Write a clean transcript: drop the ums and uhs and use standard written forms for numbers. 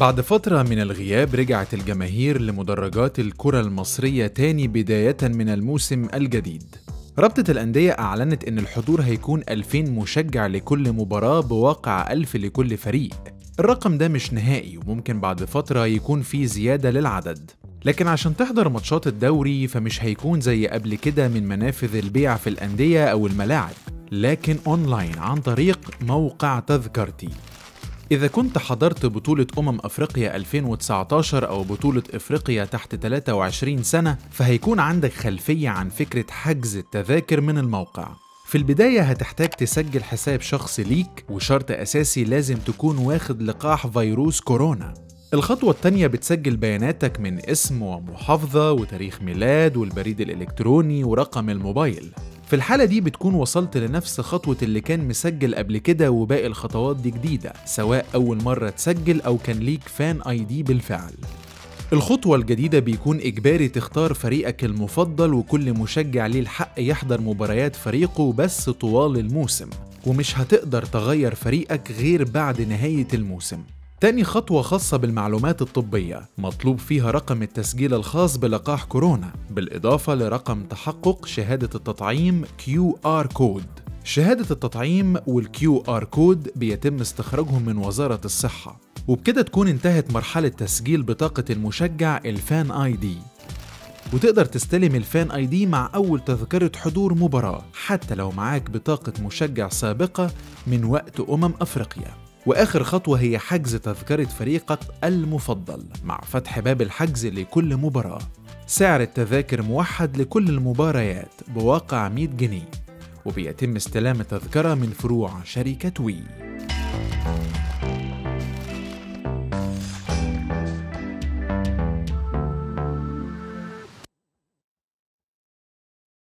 بعد فترة من الغياب رجعت الجماهير لمدرجات الكرة المصرية تاني بداية من الموسم الجديد. رابطة الأندية أعلنت إن الحضور هيكون 2000 مشجع لكل مباراة بواقع 1000 لكل فريق. الرقم ده مش نهائي وممكن بعد فترة يكون في زيادة للعدد، لكن عشان تحضر ماتشات الدوري فمش هيكون زي قبل كده من منافذ البيع في الأندية أو الملاعب، لكن أونلاين عن طريق موقع تذكرتي. إذا كنت حضرت بطولة أفريقيا 2019 أو بطولة أفريقيا تحت 23 سنة فهيكون عندك خلفية عن فكرة حجز التذاكر من الموقع. في البداية هتحتاج تسجل حساب شخصي ليك، وشرط أساسي لازم تكون واخد لقاح فيروس كورونا. الخطوة الثانية بتسجل بياناتك من اسم ومحافظة وتاريخ ميلاد والبريد الإلكتروني ورقم الموبايل. في الحالة دي بتكون وصلت لنفس خطوة اللي كان مسجل قبل كده، وباقي الخطوات دي جديدة سواء أول مرة تسجل أو كان ليك فان آي دي بالفعل. الخطوة الجديدة بيكون إجباري تختار فريقك المفضل، وكل مشجع ليه الحق يحضر مباريات فريقه بس طوال الموسم، ومش هتقدر تغير فريقك غير بعد نهاية الموسم. تاني خطوة خاصة بالمعلومات الطبية مطلوب فيها رقم التسجيل الخاص بلقاح كورونا، بالإضافة لرقم تحقق شهادة التطعيم QR Code. شهادة التطعيم والQR Code بيتم استخراجهم من وزارة الصحة، وبكده تكون انتهت مرحلة تسجيل بطاقة المشجع الفان آي دي، وتقدر تستلم الفان آي دي مع أول تذكرة حضور مباراة حتى لو معاك بطاقة مشجع سابقة من وقت أفريقيا. وآخر خطوة هي حجز تذكرة فريقك المفضل مع فتح باب الحجز لكل مباراة. سعر التذاكر موحد لكل المباريات بواقع 100 جنيه، وبيتم استلام التذكرة من فروع شركة وي.